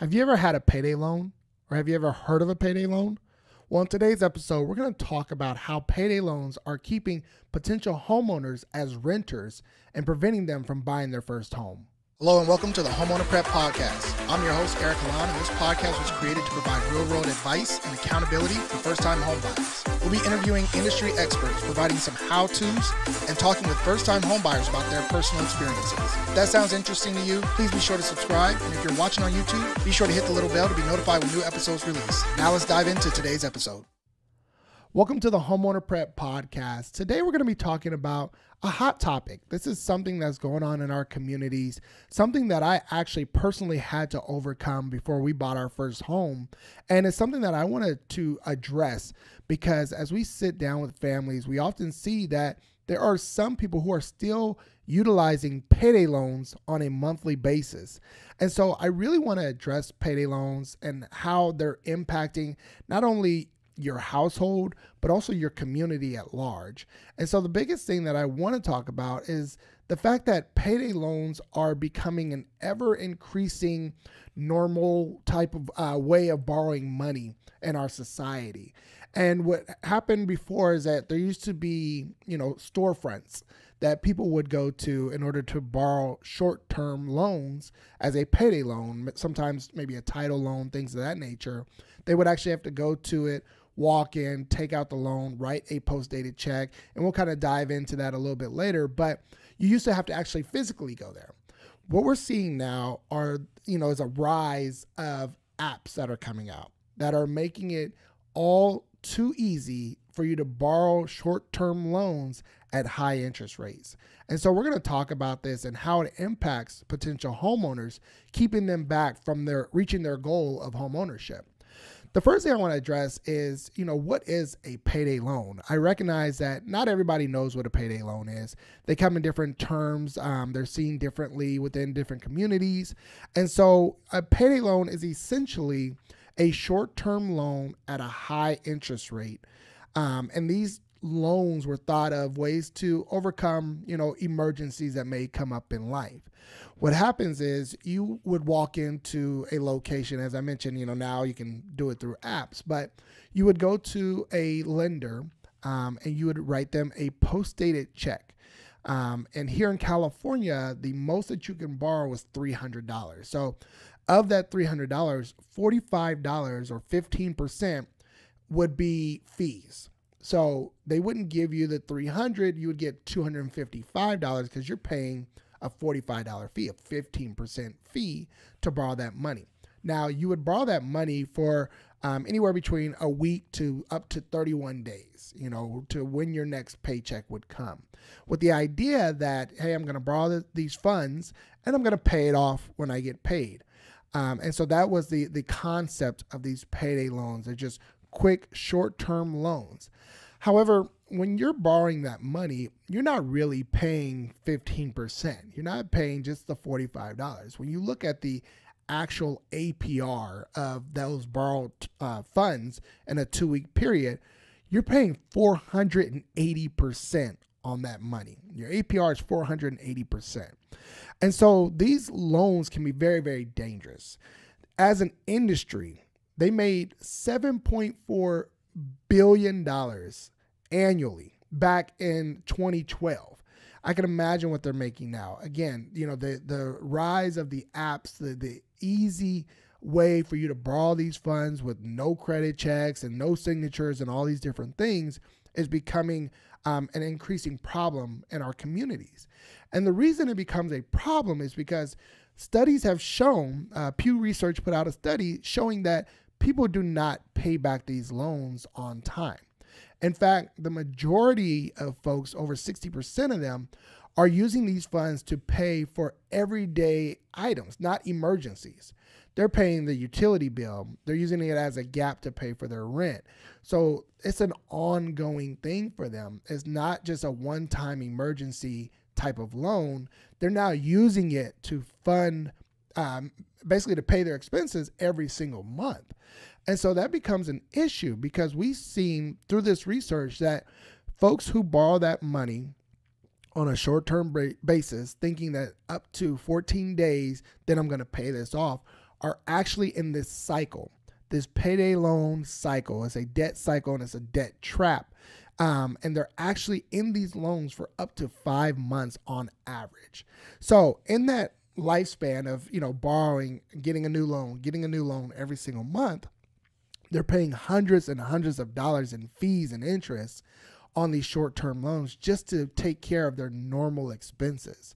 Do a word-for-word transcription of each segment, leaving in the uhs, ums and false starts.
Have you ever had a payday loan, or have you ever heard of a payday loan? Well, in today's episode, we're going to talk about how payday loans are keeping potential homeowners as renters and preventing them from buying their first home. Hello and welcome to the Homeowner Prep Podcast. I'm your host, Eric Alon, and this podcast was created to provide real-world advice and accountability for first-time homebuyers. We'll be interviewing industry experts, providing some how-tos, and talking with first-time homebuyers about their personal experiences. If that sounds interesting to you, please be sure to subscribe, and if you're watching on YouTube, be sure to hit the little bell to be notified when new episodes release. Now let's dive into today's episode. Welcome to the Homeowner Prep Podcast. Today we're going to be talking about a hot topic. This is something that's going on in our communities, something that I actually personally had to overcome before we bought our first home. And it's something that I wanted to address because as we sit down with families, we often see that there are some people who are still utilizing payday loans on a monthly basis. And so I really want to address payday loans and how they're impacting not only your household, but also your community at large. And so the biggest thing that I want to talk about is the fact that payday loans are becoming an ever increasing normal type of uh, way of borrowing money in our society. And what happened before is that there used to be, you know, storefronts that people would go to in order to borrow short-term loans as a payday loan, sometimes maybe a title loan, things of that nature. They would actually have to go to it, walk in, take out the loan, write a post-dated check. And we'll kind of dive into that a little bit later, but you used to have to actually physically go there. What we're seeing now are, you know, is a rise of apps that are coming out that are making it all too easy for you to borrow short-term loans at high interest rates. And so we're going to talk about this and how it impacts potential homeowners, keeping them back from their reaching their goal of home ownership. The first thing I want to address is, you know, what is a payday loan? I recognize that not everybody knows what a payday loan is. They come in different terms. Um, they're seen differently within different communities. And so a payday loan is essentially a short-term loan at a high interest rate. Um, and these loans were thought of ways to overcome, you know, emergencies that may come up in life. What happens is you would walk into a location, as I mentioned, you know, now you can do it through apps, but you would go to a lender um, and you would write them a post-dated check. Um, and here in California, the most that you can borrow was three hundred dollars. So of that three hundred dollars, forty-five dollars or fifteen percent would be fees. So they wouldn't give you the three hundred, you would get two hundred fifty-five dollars because you're paying a forty-five dollar fee, a fifteen percent fee to borrow that money. Now you would borrow that money for um, anywhere between a week to up to thirty-one days, you know, to when your next paycheck would come, with the idea that, hey, I'm going to borrow th these funds and I'm going to pay it off when I get paid. Um, and so that was the, the concept of these payday loans. They're just quick short-term loans. However, when you're borrowing that money, you're not really paying fifteen percent. You're not paying just the forty-five dollars. When you look at the actual A P R of those borrowed uh, funds in a two-week period, you're paying four hundred eighty percent on that money. Your A P R is four hundred eighty percent. And so these loans can be very, very dangerous. As an industry, they made seven point four billion dollars annually back in twenty twelve. I can imagine what they're making now. Again, you know, the the rise of the apps, the the easy way for you to borrow these funds with no credit checks and no signatures and all these different things is becoming um, an increasing problem in our communities. And the reason it becomes a problem is because studies have shown, uh, Pew Research put out a study showing that people do not pay back these loans on time. In fact, the majority of folks, over sixty percent of them, are using these funds to pay for everyday items, not emergencies. They're paying the utility bill. They're using it as a gap to pay for their rent. So it's an ongoing thing for them. It's not just a one-time emergency type of loan. They're now using it to fund um, basically to pay their expenses every single month. And so that becomes an issue because we've seen through this research that folks who borrow that money on a short-term basis, thinking that up to fourteen days, then I'm going to pay this off, are actually in this cycle. This payday loan cycle is a debt cycle, and it's a debt trap. Um, and they're actually in these loans for up to five months on average. So in that lifespan of, you know, borrowing, getting a new loan, getting a new loan every single month, they're paying hundreds and hundreds of dollars in fees and interest on these short-term loans just to take care of their normal expenses.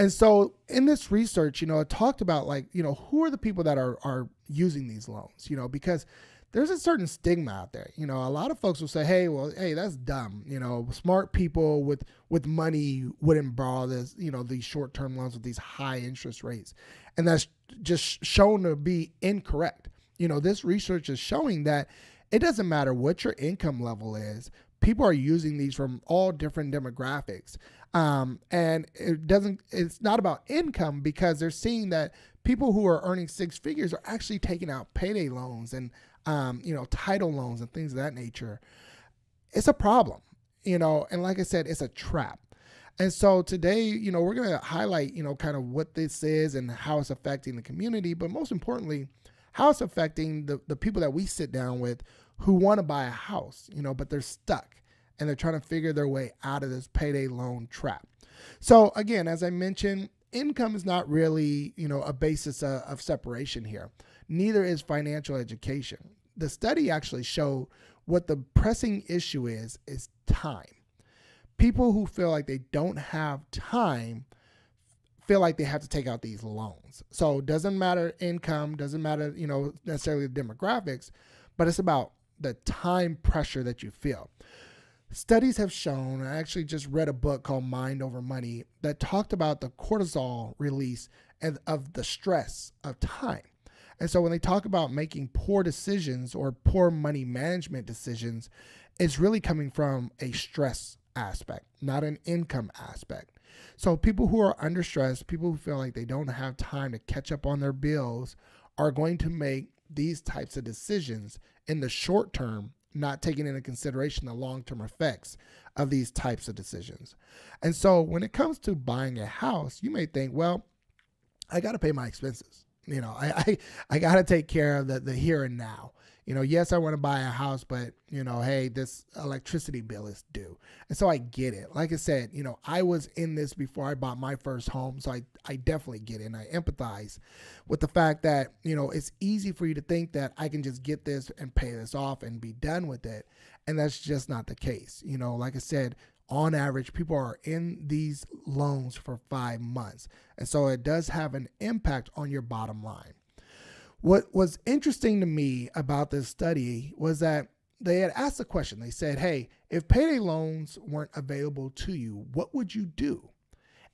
And so in this research, you know, I talked about, like, you know, who are the people that are, are using these loans, you know, because there's a certain stigma out there. You know, a lot of folks will say, hey, well, hey, that's dumb. You know, smart people with, with money wouldn't borrow this, you know, these short-term loans with these high interest rates. And that's just shown to be incorrect. You know, this research is showing that it doesn't matter what your income level is. People are using these from all different demographics. Um, and it doesn't, it's not about income, because they're seeing that people who are earning six figures are actually taking out payday loans and, um, you know, title loans and things of that nature. It's a problem, you know, and like I said, it's a trap. And so today, you know, we're going to highlight, you know, kind of what this is and how it's affecting the community, but most importantly, how it's affecting the, the people that we sit down with who want to buy a house, you know, but they're stuck and they're trying to figure their way out of this payday loan trap. So again, as I mentioned, income is not really, you know, a basis of, of separation here. Neither is financial education. The study actually showed what the pressing issue is, is time. People who feel like they don't have time feel like they have to take out these loans. So it doesn't matter income, doesn't matter, you know, necessarily the demographics, but it's about the time pressure that you feel. Studies have shown, I actually just read a book called Mind Over Money that talked about the cortisol release and of the stress of time. And so when they talk about making poor decisions or poor money management decisions, it's really coming from a stress aspect, not an income aspect. So people who are under stress, people who feel like they don't have time to catch up on their bills, are going to make these types of decisions in the short term, not taking into consideration the long-term effects of these types of decisions. And so when it comes to buying a house, you may think, well, I got to pay my expenses. You know, I, I, I got to take care of the, the here and now. You know, yes, I want to buy a house, but, you know, hey, this electricity bill is due. And so I get it. Like I said, you know, I was in this before I bought my first home. So I, I definitely get it. And I empathize with the fact that, you know, it's easy for you to think that I can just get this and pay this off and be done with it. And that's just not the case. You know, like I said, on average, people are in these loans for five months. And so it does have an impact on your bottom line. What was interesting to me about this study was that they had asked a question. They said, hey, if payday loans weren't available to you, what would you do?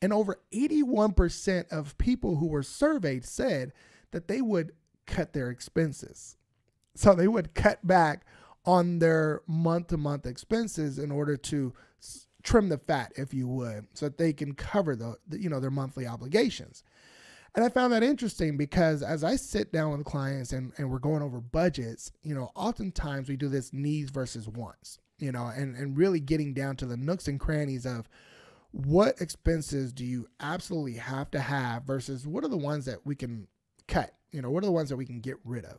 And over eighty-one percent of people who were surveyed said that they would cut their expenses. So they would cut back on their month-to-month expenses in order to trim the fat, if you would, so that they can cover the, the you know, their monthly obligations. And I found that interesting because as I sit down with clients and, and we're going over budgets, you know, oftentimes we do this needs versus wants, you know, and, and really getting down to the nooks and crannies of what expenses do you absolutely have to have versus what are the ones that we can cut, you know, what are the ones that we can get rid of.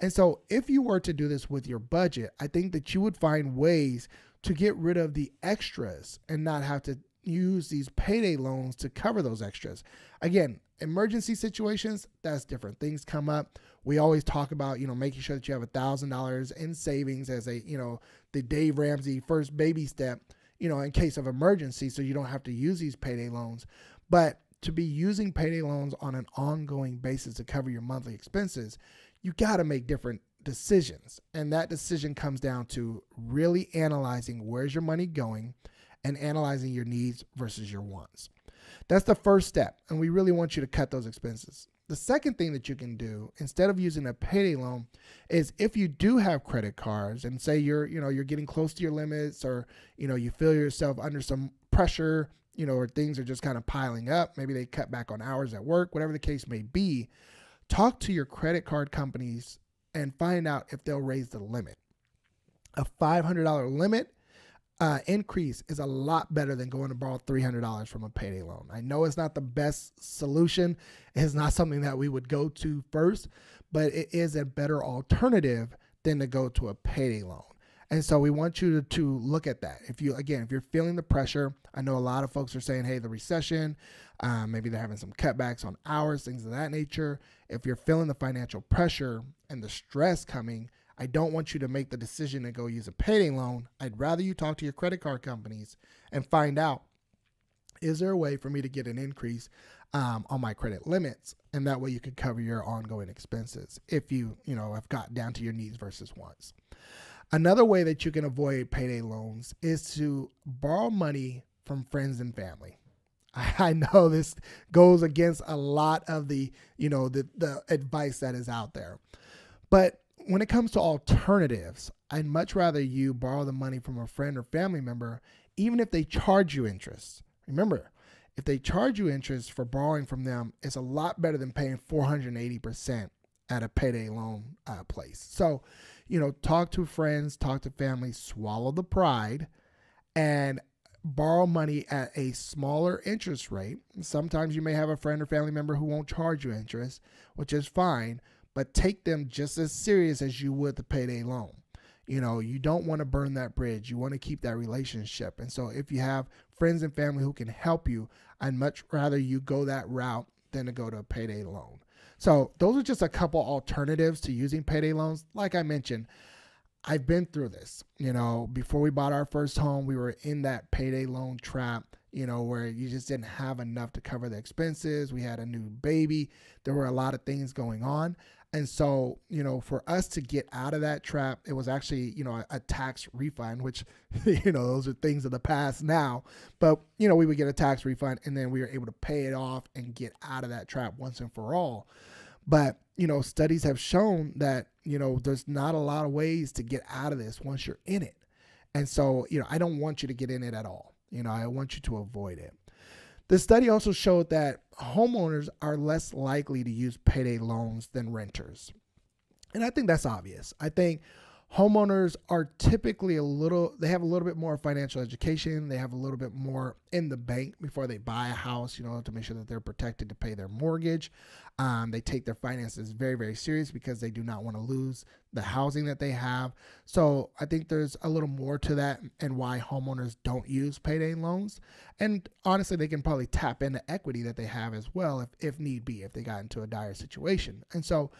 And so if you were to do this with your budget, I think that you would find ways to get rid of the extras and not have to use these payday loans to cover those extras. Again, emergency situations, that's different. Things come up. We always talk about, you know, making sure that you have a thousand dollars in savings as a, you know, the Dave Ramsey first baby step, you know, in case of emergency, so you don't have to use these payday loans. But to be using payday loans on an ongoing basis to cover your monthly expenses, you got to make different decisions. And that decision comes down to really analyzing where's your money going and analyzing your needs versus your wants. That's the first step, and we really want you to cut those expenses. The second thing that you can do instead of using a payday loan is if you do have credit cards and say you're, you know, you're getting close to your limits, or, you know, you feel yourself under some pressure, you know, or things are just kind of piling up. Maybe they cut back on hours at work, whatever the case may be. Talk to your credit card companies and find out if they'll raise the limit. A five hundred dollar limit uh, increase is a lot better than going to borrow three hundred dollars from a payday loan. I know it's not the best solution. It's not something that we would go to first, but it is a better alternative than to go to a payday loan. And so we want you to, to look at that. If you, again, if you're feeling the pressure, I know a lot of folks are saying, hey, the recession, uh, maybe they're having some cutbacks on hours, things of that nature. If you're feeling the financial pressure and the stress coming, I don't want you to make the decision to go use a payday loan. I'd rather you talk to your credit card companies and find out, is there a way for me to get an increase um, on my credit limits? And that way you could cover your ongoing expenses if you, you know, have got down to your needs versus wants. Another way that you can avoid payday loans is to borrow money from friends and family. I know this goes against a lot of the, you know, the, the advice that is out there. But when it comes to alternatives, I'd much rather you borrow the money from a friend or family member, even if they charge you interest. Remember, if they charge you interest for borrowing from them, it's a lot better than paying four hundred eighty percent at a payday loan uh, place. So, you know, talk to friends, talk to family, swallow the pride, and borrow money at a smaller interest rate. Sometimes you may have a friend or family member who won't charge you interest, which is fine, but take them just as serious as you would the payday loan. You know, you don't want to burn that bridge. You want to keep that relationship. And so if you have friends and family who can help you, I'd much rather you go that route than to go to a payday loan. So those are just a couple alternatives to using payday loans. Like I mentioned, I've been through this. You know, before we bought our first home, we were in that payday loan trap, you know, where you just didn't have enough to cover the expenses. We had a new baby. There were a lot of things going on. And so, you know, for us to get out of that trap, it was actually, you know, a, a tax refund, which, you know, those are things of the past now. But, you know, we would get a tax refund and then we were able to pay it off and get out of that trap once and for all. But, you know, studies have shown that, you know, there's not a lot of ways to get out of this once you're in it. And so, you know, I don't want you to get in it at all. You know, I want you to avoid it. The study also showed that homeowners are less likely to use payday loans than renters. And I think that's obvious. I think homeowners are typically a little, they have a little bit more financial education. They have a little bit more in the bank before they buy a house, you know, to make sure that they're protected to pay their mortgage. Um, they take their finances very, very serious because they do not want to lose the housing that they have. So I think there's a little more to that and why homeowners don't use payday loans. And honestly, they can probably tap into equity that they have as well if, if need be, if they got into a dire situation. And so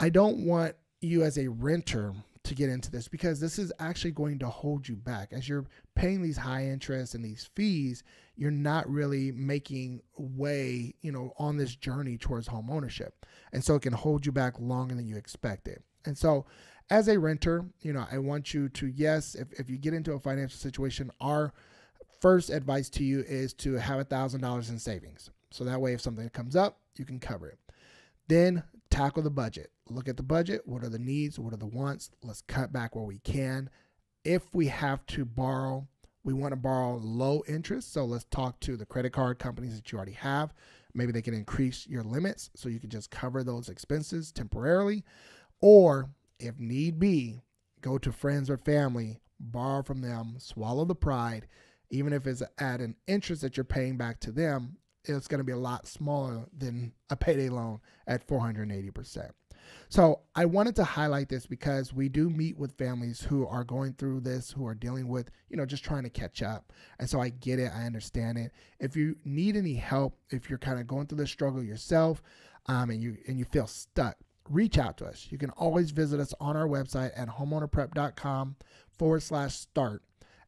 I don't want you as a renter to get into this, because this is actually going to hold you back. As you're paying these high interest and these fees, you're not really making way, you know, on this journey towards home ownership. And so it can hold you back longer than you expected. And so as a renter, you know, I want you to, yes, if, if you get into a financial situation, our first advice to you is to have a thousand dollars in savings. So that way, if something comes up, you can cover it. Then tackle the budget. Look at the budget. What are the needs? What are the wants? Let's cut back where we can. If we have to borrow, we want to borrow low interest. So let's talk to the credit card companies that you already have. Maybe they can increase your limits so you can just cover those expenses temporarily. Or if need be, go to friends or family, borrow from them, swallow the pride. Even if it's at an interest that you're paying back to them, it's going to be a lot smaller than a payday loan at four hundred eighty percent. So I wanted to highlight this because we do meet with families who are going through this, who are dealing with, you know, just trying to catch up. And so I get it. I understand it. If you need any help, if you're kind of going through this struggle yourself, um, and you, and you feel stuck, reach out to us. You can always visit us on our website at homeownerprep.com forward slash start.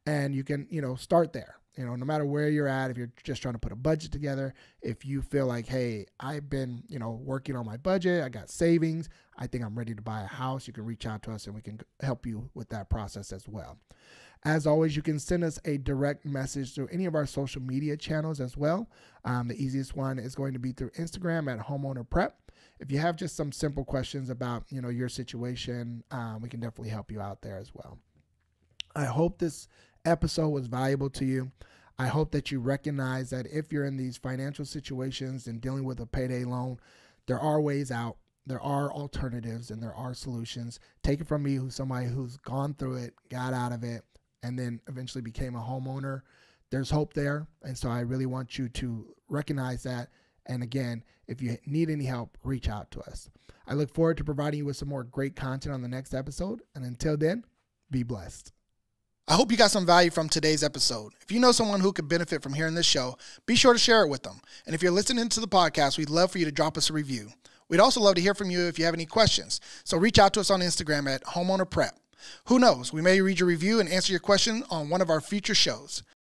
And you can, you know, start there. You know, no matter where you're at, if you're just trying to put a budget together, if you feel like, hey, I've been, you know, working on my budget, I got savings, I think I'm ready to buy a house, you can reach out to us and we can help you with that process as well. As always, you can send us a direct message through any of our social media channels as well. Um, the easiest one is going to be through Instagram at Homeowner Prep. If you have just some simple questions about, you know, your situation, um, we can definitely help you out there as well. I hope this episode was valuable to you. I hope that you recognize that if you're in these financial situations and dealing with a payday loan, there are ways out, there are alternatives, and there are solutions. Take it from me, who's somebody who's gone through it, got out of it, and then eventually became a homeowner, there's hope there. And so I really want you to recognize that. And again, if you need any help, reach out to us. I look forward to providing you with some more great content on the next episode. And until then, be blessed. I hope you got some value from today's episode. If you know someone who could benefit from hearing this show, be sure to share it with them. And if you're listening to the podcast, we'd love for you to drop us a review. We'd also love to hear from you if you have any questions. So reach out to us on Instagram at Homeowner Prep. Who knows? We may read your review and answer your question on one of our future shows.